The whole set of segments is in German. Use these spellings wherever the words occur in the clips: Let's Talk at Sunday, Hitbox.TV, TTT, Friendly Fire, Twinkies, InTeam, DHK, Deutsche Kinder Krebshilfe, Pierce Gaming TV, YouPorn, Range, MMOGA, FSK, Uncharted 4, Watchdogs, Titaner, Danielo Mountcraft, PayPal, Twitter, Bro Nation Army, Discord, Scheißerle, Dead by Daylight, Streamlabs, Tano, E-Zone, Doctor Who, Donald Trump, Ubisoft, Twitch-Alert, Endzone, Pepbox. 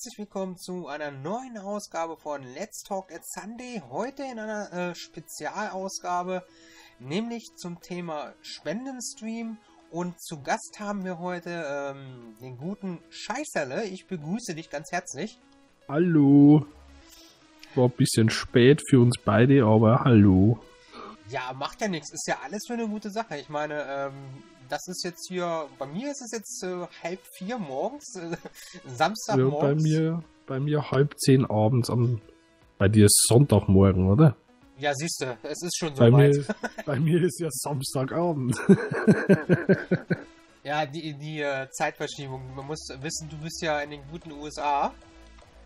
herzlich willkommen zu einer neuen Ausgabe von Let's Talk at Sunday. Heute in einer Spezialausgabe, nämlich zum Thema Spendenstream. Und zu Gast haben wir heute den guten Scheißerle. Ich begrüße dich ganz herzlich. Hallo. War ein bisschen spät für uns beide, aber hallo. Ja, macht ja nichts. Ist ja alles für eine gute Sache. Ich meine, das ist jetzt hier, bei mir ist es jetzt 3:30 morgens, Samstagmorgens. Ja, bei mir 9:30 abends, bei dir ist Sonntagmorgen, oder? Ja, siehst du, es ist schon so weit. Bei mir ist ja Samstagabend. Ja, die Zeitverschiebung, man muss wissen, du bist ja in den guten USA.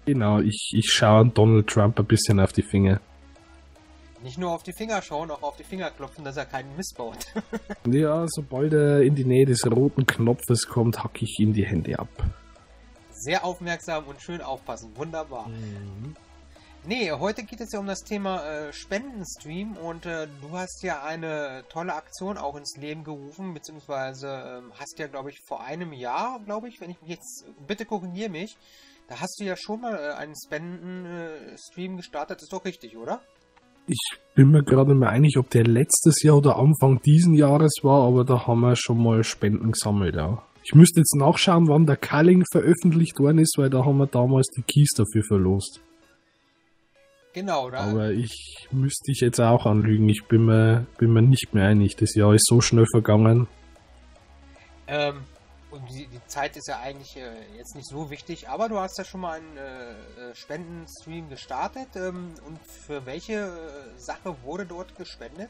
Genau, ich schaue Donald Trump ein bisschen auf die Finger. Nicht nur auf die Finger schauen, auch auf die Finger klopfen, dass er keinen Mist baut. Ja, sobald er in die Nähe des roten Knopfes kommt, hacke ich ihm die Hände ab. Sehr aufmerksam und schön aufpassen, wunderbar. Mhm. Nee, heute geht es ja um das Thema Spendenstream und du hast ja eine tolle Aktion auch ins Leben gerufen, beziehungsweise hast ja, glaube ich, vor einem Jahr, wenn ich mich jetzt, bitte korrigiere mich, da hast du ja schon mal einen Spendenstream gestartet, ist doch richtig, oder? Ich bin mir gerade nicht mehr einig, ob der letztes Jahr oder Anfang diesen Jahres war, aber da haben wir schon mal Spenden gesammelt, ja. Ich müsste jetzt nachschauen, wann der Culling veröffentlicht worden ist, weil da haben wir damals die Keys dafür verlost. Genau, oder? Aber ich müsste dich jetzt auch anlügen, ich bin mir nicht mehr einig, das Jahr ist so schnell vergangen. Und die Zeit ist ja eigentlich jetzt nicht so wichtig, aber du hast ja schon mal einen Spendenstream gestartet. Und für welche Sache wurde dort gespendet?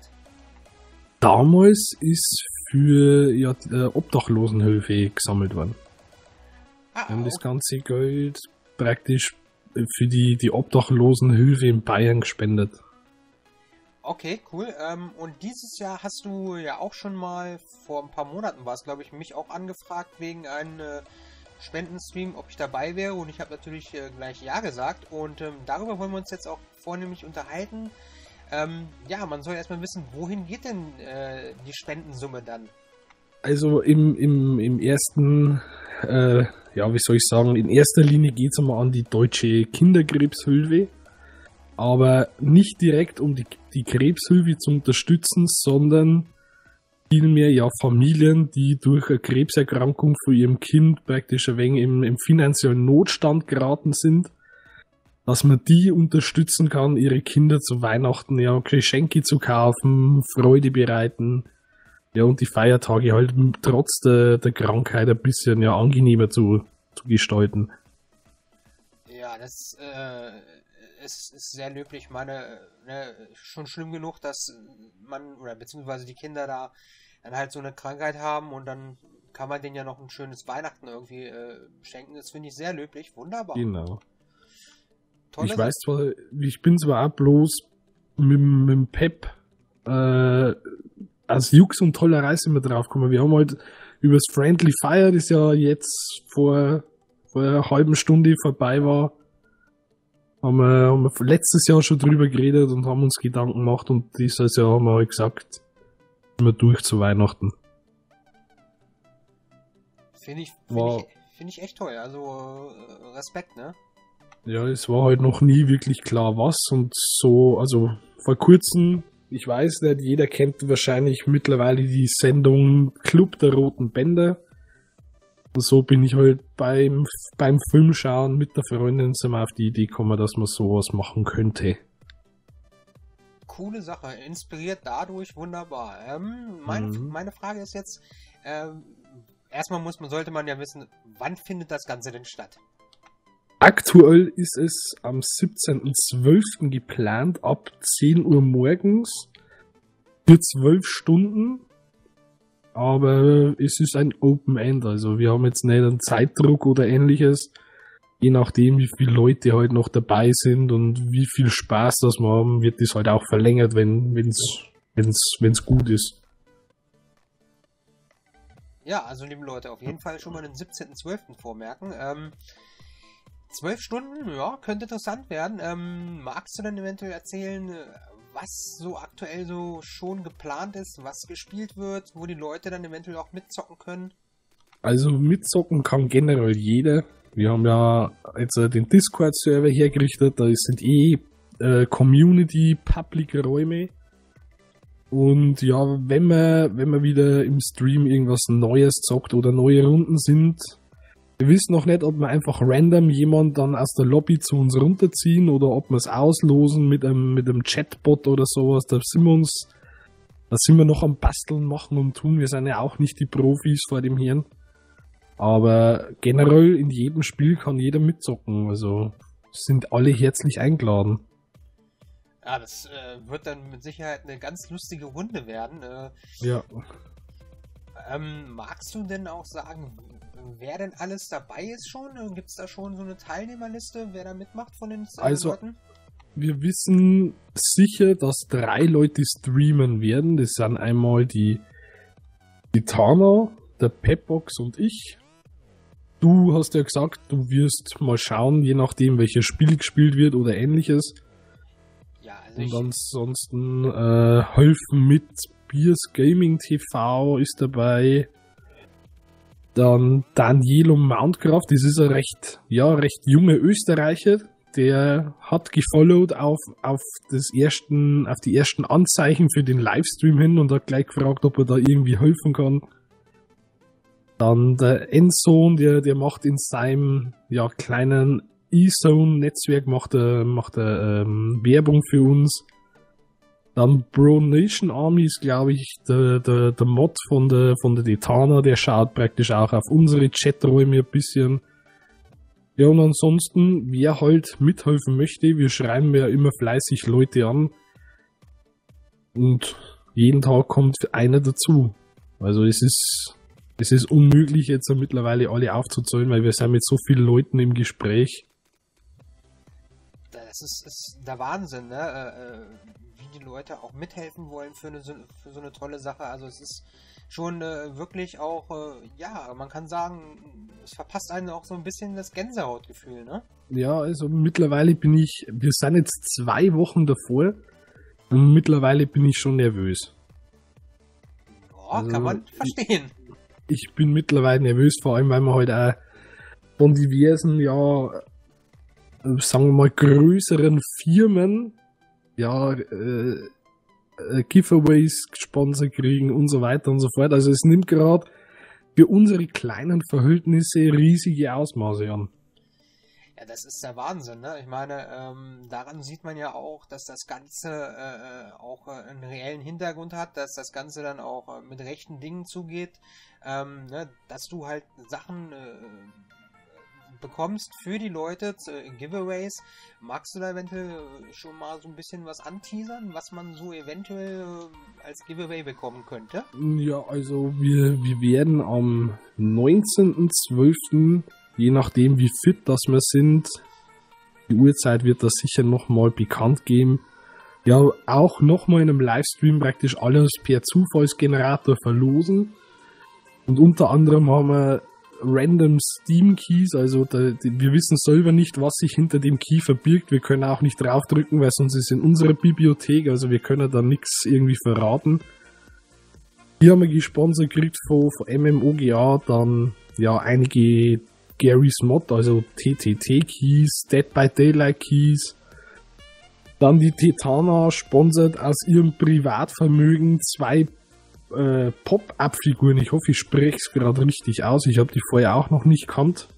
Damals ist für Obdachlosenhilfe gesammelt worden. Wir haben das ganze Geld praktisch für die Obdachlosenhilfe in Bayern gespendet. Okay, cool. Und dieses Jahr hast du ja auch schon mal, vor ein paar Monaten war es, glaube ich, mich auch angefragt wegen einem Spendenstream, ob ich dabei wäre. Und ich habe natürlich gleich Ja gesagt. Und darüber wollen wir uns jetzt auch vornehmlich unterhalten. Ja, man soll erstmal wissen, wohin geht denn die Spendensumme dann? Also im ersten, ja, wie soll ich sagen, in erster Linie geht es einmal an die deutsche Kinderkrebshilfe. Aber nicht direkt, um die Krebshilfe zu unterstützen, sondern vielmehr ja Familien, die durch eine Krebserkrankung von ihrem Kind praktisch ein wenig im finanziellen Notstand geraten sind, dass man die unterstützen kann, ihre Kinder zu Weihnachten ja Geschenke zu kaufen, Freude bereiten, ja, und die Feiertage halt trotz der Krankheit ein bisschen ja angenehmer zu gestalten. Ja, das es ist sehr löblich. Ich meine, ne, schon schlimm genug, dass man, oder beziehungsweise die Kinder da dann halt so eine Krankheit haben und dann kann man denen ja noch ein schönes Weihnachten irgendwie schenken. Das finde ich sehr löblich. Wunderbar. Genau. Toll, ich weiß zwar, ich bin zwar auch bloß mit dem Pep als Jux und Tollerei sind wir draufgekommen. Wir haben halt über das Friendly Fire, das ja jetzt vor einer halben Stunde vorbei war, haben wir letztes Jahr schon drüber geredet und haben uns Gedanken gemacht und dieses Jahr haben wir halt gesagt, immer durch zu Weihnachten. Finde ich echt toll, also Respekt, ne? Ja, es war halt noch nie wirklich klar was und so, also vor kurzem, ich weiß nicht, jeder kennt wahrscheinlich mittlerweile die Sendung Club der roten Bänder. So bin ich halt beim Filmschauen mit der Freundin sind wir auf die Idee gekommen, dass man sowas machen könnte. Coole Sache, inspiriert dadurch, wunderbar. Meine Frage ist jetzt, erstmal sollte man ja wissen, wann findet das Ganze denn statt? Aktuell ist es am 17.12. geplant, ab 10 Uhr morgens für 12 Stunden. Aber es ist ein Open End, also wir haben jetzt nicht einen Zeitdruck oder ähnliches, je nachdem wie viele Leute halt noch dabei sind und wie viel Spaß das wir haben, wird das halt auch verlängert, wenn's gut ist. Ja, also liebe Leute, auf jeden Fall schon mal den 17.12. vormerken. 12 Stunden, ja, könnte interessant werden. Magst du denn eventuell erzählen, was so aktuell so schon geplant ist, was gespielt wird, wo die Leute dann eventuell auch mitzocken können? Also mitzocken kann generell jeder. Wir haben ja jetzt den Discord-Server hergerichtet, da sind Community-Public-Räume. Und ja, wenn man wieder im Stream irgendwas Neues zockt oder neue Runden sind, wir wissen noch nicht, ob wir einfach random jemand dann aus der Lobby zu uns runterziehen oder ob wir es auslosen mit einem Chatbot oder sowas. Da sind wir noch am Basteln, machen und tun. Wir sind ja auch nicht die Profis vor dem Herrn. Aber generell in jedem Spiel kann jeder mitzocken. Also sind alle herzlich eingeladen. Ja, das wird dann mit Sicherheit eine ganz lustige Runde werden. Ja. Magst du denn auch sagen, wer denn alles dabei ist schon? Gibt es da schon so eine Teilnehmerliste, wer da mitmacht von den Leuten? Wir wissen sicher, dass 3 Leute streamen werden. Das sind einmal die Tano, der Pepbox und ich. Du hast ja gesagt, du wirst mal schauen, je nachdem, welches Spiel gespielt wird oder ähnliches. Ja, also und ansonsten helfen mit Pierce Gaming TV ist dabei. Dann Danielo Mountcraft, das ist ein recht junger Österreicher, der hat gefollowt auf die ersten Anzeichen für den Livestream hin und hat gleich gefragt, ob er da irgendwie helfen kann. Dann der Endzone, der macht in seinem kleinen E-Zone-Netzwerk macht er Werbung für uns. Dann Bro Nation Army ist, glaube ich, der Mod von der Titaner, der schaut praktisch auch auf unsere Chaträume ein bisschen. Ja, und ansonsten, wer halt mithelfen möchte, wir schreiben ja immer fleißig Leute an. Und jeden Tag kommt einer dazu. Also es ist unmöglich, jetzt mittlerweile alle aufzuzählen, weil wir sind mit so vielen Leuten im Gespräch. Das ist der Wahnsinn, ne? Die Leute auch mithelfen wollen für so eine tolle Sache. Also es ist schon wirklich auch, man kann sagen, es verpasst einen auch so ein bisschen das Gänsehautgefühl, ne? Ja, also mittlerweile wir sind jetzt 2 Wochen davor und mittlerweile bin ich schon nervös. Ja, also kann man verstehen. Ich bin mittlerweile nervös, vor allem, weil man halt auch von diversen, sagen wir mal, größeren Firmen Giveaways, Sponsor kriegen und so weiter und so fort. Also es nimmt gerade für unsere kleinen Verhältnisse riesige Ausmaße an. Ja, das ist der Wahnsinn, ne? Ich meine, daran sieht man ja auch, dass das Ganze auch einen reellen Hintergrund hat, dass das Ganze dann auch mit rechten Dingen zugeht, ne? Dass du halt Sachen bekommst für die Leute, Giveaways. Magst du da eventuell schon mal so ein bisschen was anteasern, was man so eventuell als Giveaway bekommen könnte? Ja, also wir werden am 19.12., je nachdem wie fit das wir sind, die Uhrzeit wird das sicher nochmal bekannt geben, auch nochmal in einem Livestream praktisch alles per Zufallsgenerator verlosen. Und unter anderem haben wir Random Steam Keys, also wir wissen selber nicht, was sich hinter dem Key verbirgt. Wir können auch nicht draufdrücken, weil sonst ist es in unserer Bibliothek, also wir können da nichts irgendwie verraten. Hier haben wir gesponsert gekriegt von MMOGA, dann einige Gary's Mod, also TTT Keys, Dead by Daylight Keys. Dann die Titaner sponsert aus ihrem Privatvermögen 2 Pop-Up-Figuren. Ich hoffe, ich spreche es gerade richtig aus. Ich habe die vorher auch noch nicht gekannt.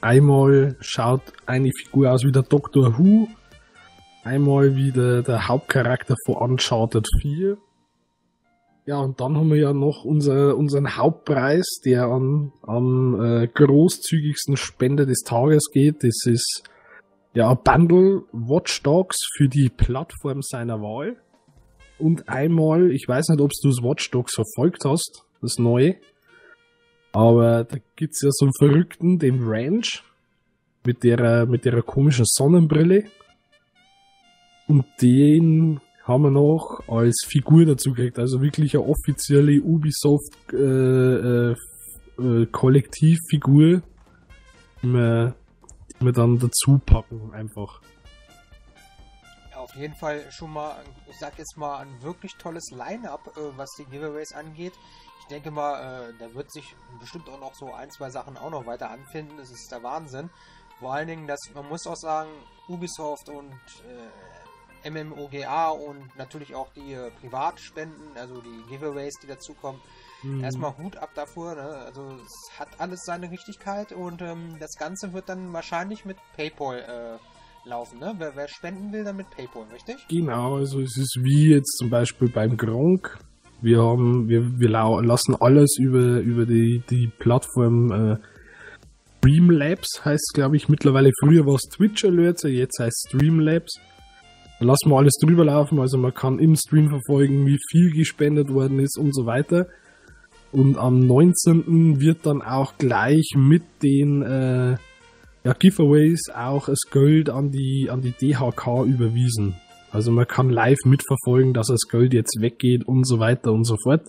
Einmal schaut eine Figur aus wie der Doctor Who. Einmal wie der Hauptcharakter von Uncharted 4. Ja, und dann haben wir ja noch unseren Hauptpreis, der am großzügigsten Spender des Tages geht. Das ist ein Bundle Watchdogs für die Plattform seiner Wahl. Und einmal, ich weiß nicht, ob du das Watchdogs verfolgt hast, das Neue, aber da gibt es ja so einen Verrückten, den Range, mit der komischen Sonnenbrille. Und den haben wir noch als Figur dazu gekriegt, also wirklich eine offizielle Ubisoft Kollektivfigur, die wir dann dazu packen einfach. auf jeden Fall schon mal, ich sag jetzt mal, ein wirklich tolles Line-Up, was die Giveaways angeht. Ich denke mal, da wird sich bestimmt auch noch so ein, zwei Sachen auch noch weiter anfinden. Das ist der Wahnsinn. Vor allen Dingen, dass man muss auch sagen, Ubisoft und MMOGA und natürlich auch die Privatspenden, also die Giveaways, die dazukommen. Erstmal Hut ab davor, ne? Also es hat alles seine Richtigkeit und das Ganze wird dann wahrscheinlich mit PayPal laufen, ne? Wer spenden will, dann mit PayPal, richtig? Genau, also es ist wie jetzt zum Beispiel beim Gronk. Wir lassen alles über die Plattform Streamlabs, heißt glaube ich mittlerweile. Früher war es Twitch-Alert, jetzt heißt Streamlabs. Da lassen wir alles drüber laufen, also man kann im Stream verfolgen, wie viel gespendet worden ist und so weiter. Und am 19. wird dann auch gleich mit den Giveaways auch das Geld an die DHK überwiesen. Also man kann live mitverfolgen, dass das Geld jetzt weggeht und so weiter und so fort.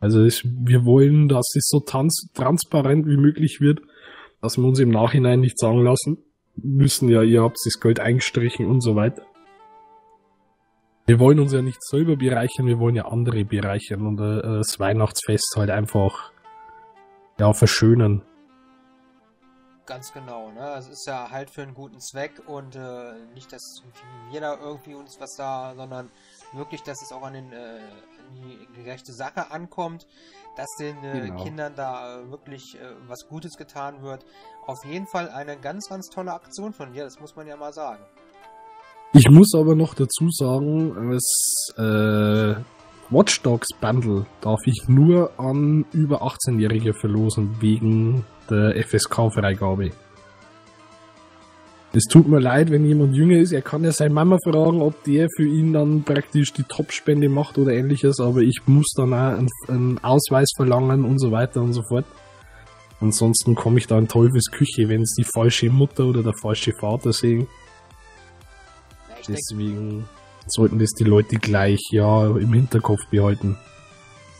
Also wir wollen, dass es so transparent wie möglich wird, dass wir uns im Nachhinein nicht sagen lassen müssen, ja, ihr habt das Geld eingestrichen und so weiter. Wir wollen uns ja nicht selber bereichern, wir wollen ja andere bereichern und das Weihnachtsfest halt einfach, ja, verschönern. Ganz genau, ne? Es ist ja halt für einen guten Zweck und nicht, dass wir da irgendwie uns was da, sondern wirklich, dass es auch an die gerechte Sache ankommt, dass den Kindern da wirklich was Gutes getan wird. Auf jeden Fall eine ganz, ganz tolle Aktion von dir, das muss man ja mal sagen. Ich muss aber noch dazu sagen, das Watchdogs Bundle darf ich nur an über 18-Jährige verlosen, wegen der FSK-Freigabe. Es tut mir leid, wenn jemand jünger ist, er kann ja seine Mama fragen, ob der für ihn dann praktisch die Top-Spende macht oder ähnliches, aber ich muss dann auch einen Ausweis verlangen und so weiter und so fort. Ansonsten komme ich da in Teufels Küche, wenn es die falsche Mutter oder der falsche Vater sehen. Deswegen sollten das die Leute gleich im Hinterkopf behalten.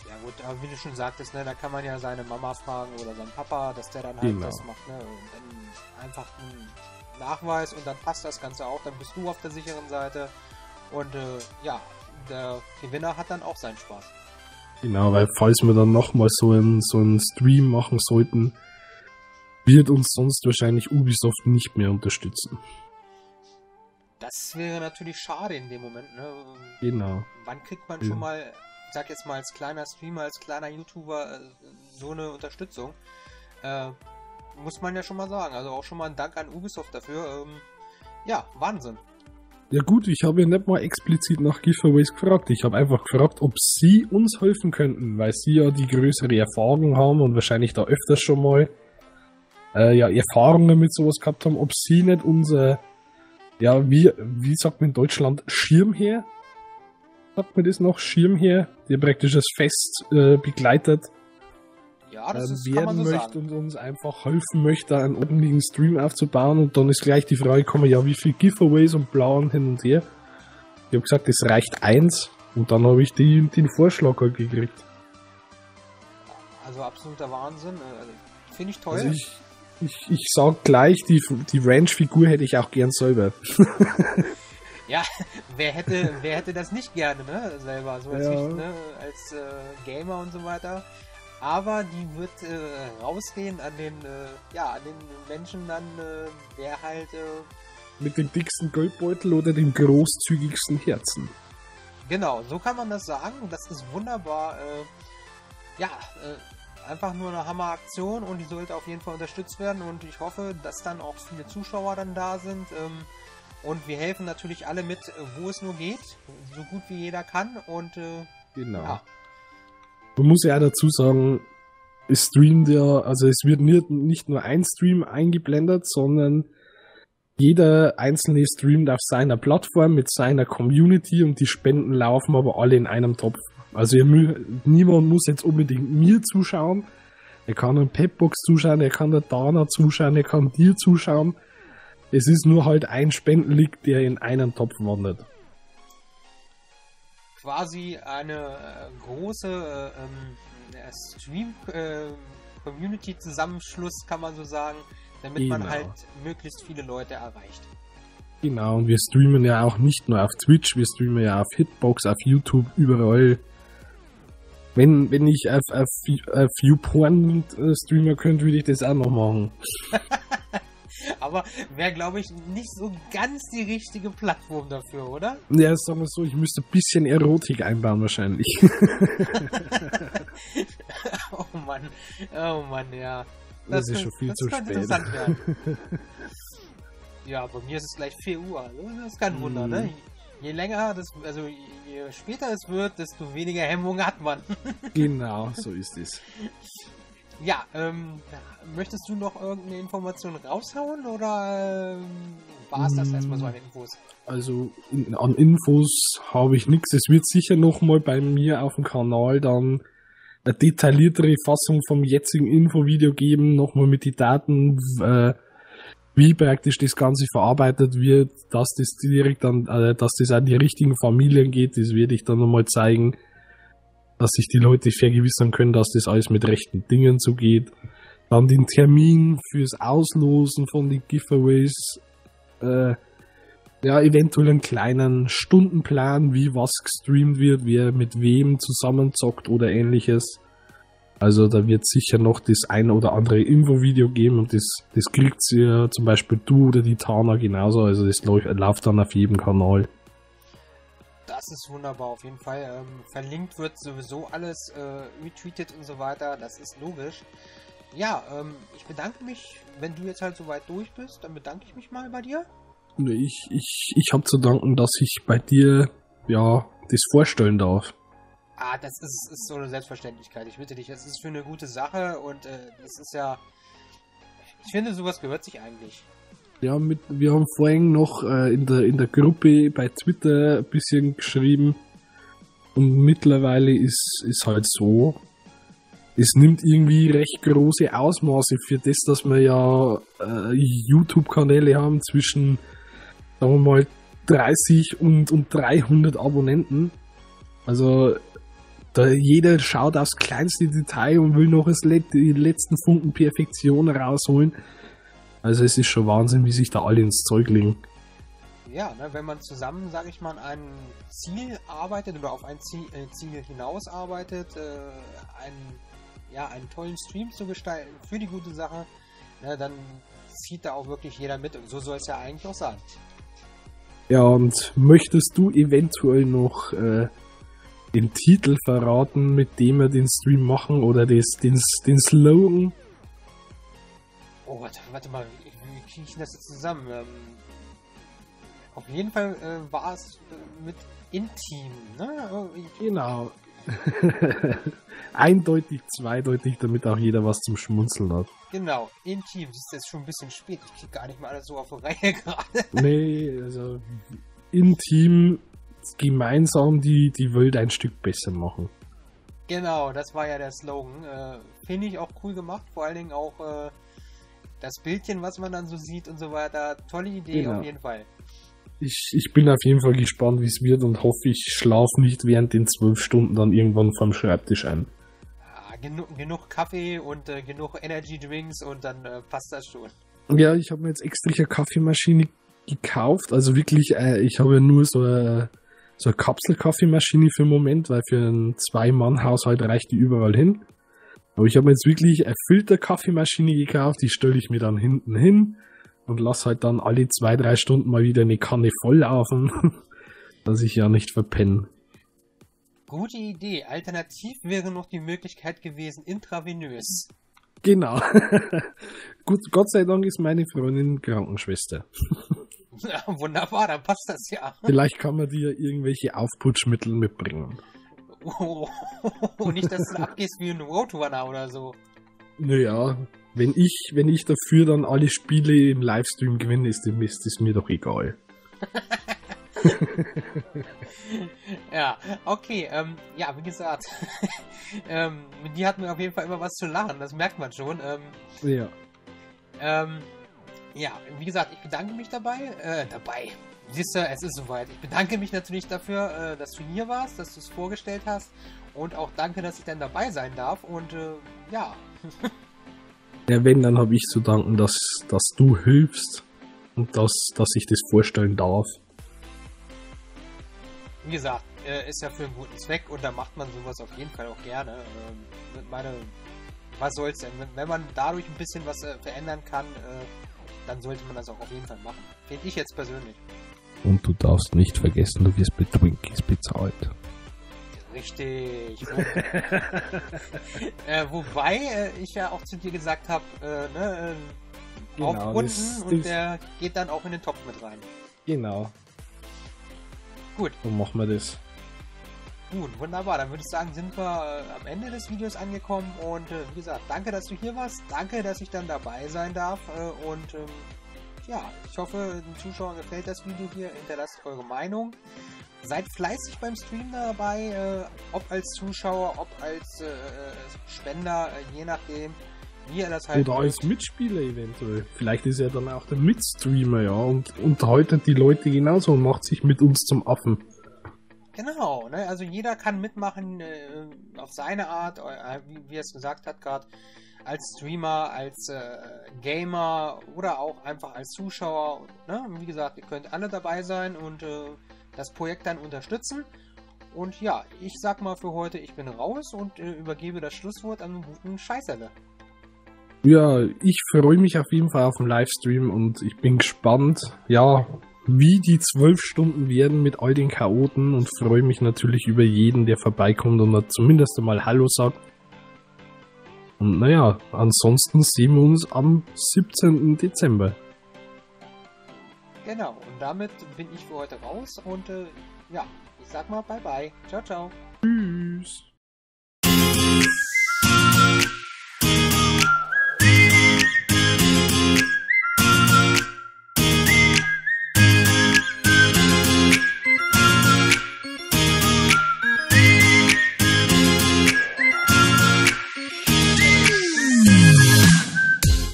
Ja gut, aber wie du schon sagtest, ne, da kann man ja seine Mama fragen oder seinen Papa, dass der dann halt das macht, ne? Und dann einfach einen Nachweis und dann passt das Ganze auch, dann bist du auf der sicheren Seite und der Gewinner hat dann auch seinen Spaß. Genau, weil falls wir dann nochmal so einen Stream machen sollten, wird uns sonst wahrscheinlich Ubisoft nicht mehr unterstützen. Das wäre natürlich schade in dem Moment, ne? Genau. Wann kriegt man schon mal, ich sag jetzt mal als kleiner Streamer, als kleiner YouTuber, so eine Unterstützung? Muss man ja schon mal sagen. Also auch schon mal ein Dank an Ubisoft dafür. Ja, Wahnsinn. Ja gut, ich habe ja nicht mal explizit nach Giveaways gefragt. Ich habe einfach gefragt, ob sie uns helfen könnten, weil sie ja die größere Erfahrung haben und wahrscheinlich da öfters schon mal Erfahrungen mit sowas gehabt haben, ob sie nicht unser... Ja, wie sagt man in Deutschland, Schirmherr? Sagt man das noch? Schirmherr, der praktisch das Fest begleitet. Ja, das ist, kann man so möchte sagen. Und uns einfach helfen möchte, einen ordentlichen Stream aufzubauen. Und dann ist gleich die Frage gekommen, ja, wie viel Giveaways und Blauen hin und her. Ich habe gesagt, es reicht eins. Und dann habe ich den Vorschlag halt gekriegt. Also absoluter Wahnsinn. Also, finde ich toll. Also ich sag gleich, die Range-Figur hätte ich auch gern selber. Ja, wer hätte das nicht gerne, ne? Selber, so als, Wicht, ne? Als Gamer und so weiter. Aber die wird rausgehen an den Menschen dann, der halt... mit dem dicksten Goldbeutel oder dem großzügigsten Herzen. Genau, so kann man das sagen. Das ist wunderbar. Einfach nur eine Hammeraktion und die sollte auf jeden Fall unterstützt werden und ich hoffe, dass dann auch viele Zuschauer dann da sind und wir helfen natürlich alle mit, wo es nur geht, so gut wie jeder kann und genau. Ja. Man muss ja auch dazu sagen, es streamt ja, also es wird nicht nur ein Stream eingeblendet, sondern jeder einzelne streamt auf seiner Plattform mit seiner Community und die Spenden laufen aber alle in einem Topf. Also niemand muss jetzt unbedingt mir zuschauen. Er kann einem Pepbox zuschauen, er kann der Tano zuschauen, er kann dir zuschauen. Es ist nur halt ein Spendenlink, der in einen Topf wandert. Quasi eine große Stream-Community-Zusammenschluss, kann man so sagen, damit man halt möglichst viele Leute erreicht. Genau, und wir streamen ja auch nicht nur auf Twitch, wir streamen ja auf Hitbox, auf YouTube, überall. Wenn ich auf YouPorn streamen könnte, würde ich das auch noch machen. Aber wäre, glaube ich, nicht so ganz die richtige Plattform dafür, oder? Ja, sagen wir so, ich müsste ein bisschen Erotik einbauen wahrscheinlich. Oh Mann, ja. Das ist schon viel zu spät. Interessant werden. Ja, bei mir ist es gleich 4 Uhr, also das ist kein Wunder, ne? Je länger, je später es wird, desto weniger Hemmung hat man. Genau, so ist es. Ja, möchtest du noch irgendeine Information raushauen oder war es das erstmal so an Infos? Also an Infos habe ich nichts. Es wird sicher nochmal bei mir auf dem Kanal dann eine detailliertere Fassung vom jetzigen Infovideo geben, nochmal mit den Daten, wie praktisch das Ganze verarbeitet wird, dass das direkt dann, dass das an die richtigen Familien geht. Das werde ich dann nochmal zeigen, dass sich die Leute vergewissern können, dass das alles mit rechten Dingen zugeht. Dann den Termin fürs Auslosen von den Giveaways. Ja, eventuell einen kleinen Stundenplan, wie was gestreamt wird, wer mit wem zusammenzockt oder ähnliches. Also da wird sicher noch das ein oder andere Infovideo geben und das kriegt ihr zum Beispiel du oder die Tana genauso. Also das läuft dann auf jedem Kanal. Das ist wunderbar, auf jeden Fall. Verlinkt wird sowieso alles, retweetet und so weiter, das ist logisch. Ja, ich bedanke mich, wenn du jetzt halt soweit durch bist, dann bedanke ich mich mal bei dir. Ich habe zu danken, dass ich bei dir, ja, das vorstellen darf. Ah, das ist so eine Selbstverständlichkeit, ich bitte dich, das ist für eine gute Sache und das ist ja, ich finde, sowas gehört sich eigentlich. Ja, wir haben vorhin noch in der Gruppe bei Twitter ein bisschen geschrieben und mittlerweile ist halt so, es nimmt irgendwie recht große Ausmaße für das, dass wir ja YouTube-Kanäle haben zwischen, sagen wir mal, 30 und 300 Abonnenten. Also jeder schaut aufs kleinste Detail und will noch die letzten Funken Perfektion rausholen. Also es ist schon Wahnsinn, wie sich da alle ins Zeug legen. Ja, ne, wenn man zusammen, sage ich mal, an einem Ziel arbeitet oder auf ein Ziel hinaus arbeitet, einen tollen Stream zu gestalten für die gute Sache, ne, dann zieht da auch wirklich jeder mit und so soll es ja eigentlich auch sein. Ja, und möchtest du eventuell noch den Titel verraten, mit dem wir den Stream machen oder den Slogan? Oh, warte mal, wie kriege ich das jetzt zusammen? Auf jeden Fall war es mit InTeam, ne? Genau. Eindeutig, zweideutig, damit auch jeder was zum Schmunzeln hat. Genau, InTeam, das ist jetzt schon ein bisschen spät, ich kriege gar nicht mal alles so auf die Reihe gerade. Nee, also InTeam gemeinsam die Welt ein Stück besser machen. Genau, das war ja der Slogan. Finde ich auch cool gemacht, vor allen Dingen auch das Bildchen, was man dann so sieht und so weiter, tolle Idee, genau. Auf jeden Fall. Ich bin auf jeden Fall gespannt, wie es wird und hoffe, ich schlafe nicht während den 12 Stunden dann irgendwann vom Schreibtisch ein. Ja, genug Kaffee und genug Energy Drinks und dann passt das schon. Ja, ich habe mir jetzt extra eine Kaffeemaschine gekauft, also wirklich, ich habe ja nur so eine Kapselkaffeemaschine für den Moment, weil für einen 2-Mann-Haushalt reicht die überall hin. Aber ich habe mir jetzt wirklich eine Filterkaffeemaschine gekauft, die stelle ich mir dann hinten hin und lasse halt dann alle 2-3 Stunden mal wieder eine Kanne volllaufen, dass ich ja nicht verpenne. Gute Idee. Alternativ wäre noch die Möglichkeit gewesen, intravenös. Genau. Gut, Gott sei Dank ist meine Freundin Krankenschwester. Ja, wunderbar, dann passt das ja. Vielleicht kann man dir irgendwelche Aufputschmittel mitbringen. Oh, nicht, dass du abgehst wie ein Roadrunner oder so. Naja, wenn ich dafür dann alle Spiele im Livestream gewinne, ist dem Mist, ist mir doch egal. Ja, okay, ja, wie gesagt, mit dir hatten wir auf jeden Fall immer was zu lachen, das merkt man schon. Ja. Ja, wie gesagt, ich bedanke mich dabei. Siehst du, es ist soweit. Ich bedanke mich natürlich dafür, dass du hier warst, dass du es vorgestellt hast und auch danke, dass ich dann dabei sein darf und ja. Ja, wenn, dann habe ich zu danken, dass du hilfst dass ich das vorstellen darf. Wie gesagt, ist ja für einen guten Zweck und da macht man sowas auf jeden Fall auch gerne. Was soll's denn? Wenn man dadurch ein bisschen was verändern kann, dann sollte man das auch auf jeden Fall machen. Finde ich jetzt persönlich. Und du darfst nicht vergessen, du wirst mit Twinkies bezahlt. Richtig. Wobei ich ja auch zu dir gesagt habe, aufrunden und der geht dann auch in den Topf mit rein. Genau. Gut. Dann machen wir das. Gut, wunderbar. Dann würde ich sagen, sind wir am Ende des Videos angekommen und wie gesagt, danke, dass du hier warst. Danke, dass ich dann dabei sein darf und ja, ich hoffe, den Zuschauern gefällt das Video hier. Hinterlasst eure Meinung. Seid fleißig beim Stream dabei, ob als Zuschauer, ob als Spender, je nachdem, wie ihr das halt... Oder als Mitspieler eventuell. Vielleicht ist er dann auch der Mitstreamer, ja, und unterhaltet die Leute genauso und macht sich mit uns zum Affen. Genau, ne? Also jeder kann mitmachen auf seine Art, wie er es gesagt hat gerade, als Streamer, als Gamer oder auch einfach als Zuschauer. Ne? Wie gesagt, ihr könnt alle dabei sein und das Projekt dann unterstützen. Und ja, ich sag mal für heute, ich bin raus und übergebe das Schlusswort an den guten Scheißerle. Ja, ich freue mich auf jeden Fall auf den Livestream und ich bin gespannt, ja, wie die 12 Stunden werden mit all den Chaoten und freue mich natürlich über jeden, der vorbeikommt und zumindest einmal Hallo sagt. Und naja, ansonsten sehen wir uns am 17. Dezember. Genau, und damit bin ich für heute raus und ja, ich sag mal bye bye. Ciao, ciao. Tschüss.